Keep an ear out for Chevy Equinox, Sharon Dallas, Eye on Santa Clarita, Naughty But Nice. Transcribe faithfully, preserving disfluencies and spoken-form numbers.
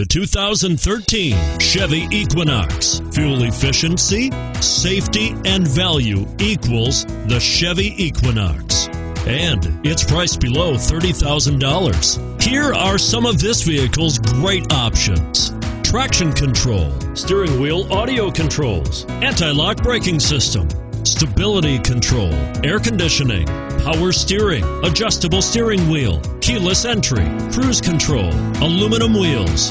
the two thousand thirteen Chevy Equinox. Fuel efficiency, safety, and value equals the Chevy Equinox. And it's priced below thirty thousand dollars. Here are some of this vehicle's great options: traction control, steering wheel audio controls, anti-lock braking system, stability control, air conditioning, power steering, adjustable steering wheel, keyless entry, cruise control, aluminum wheels.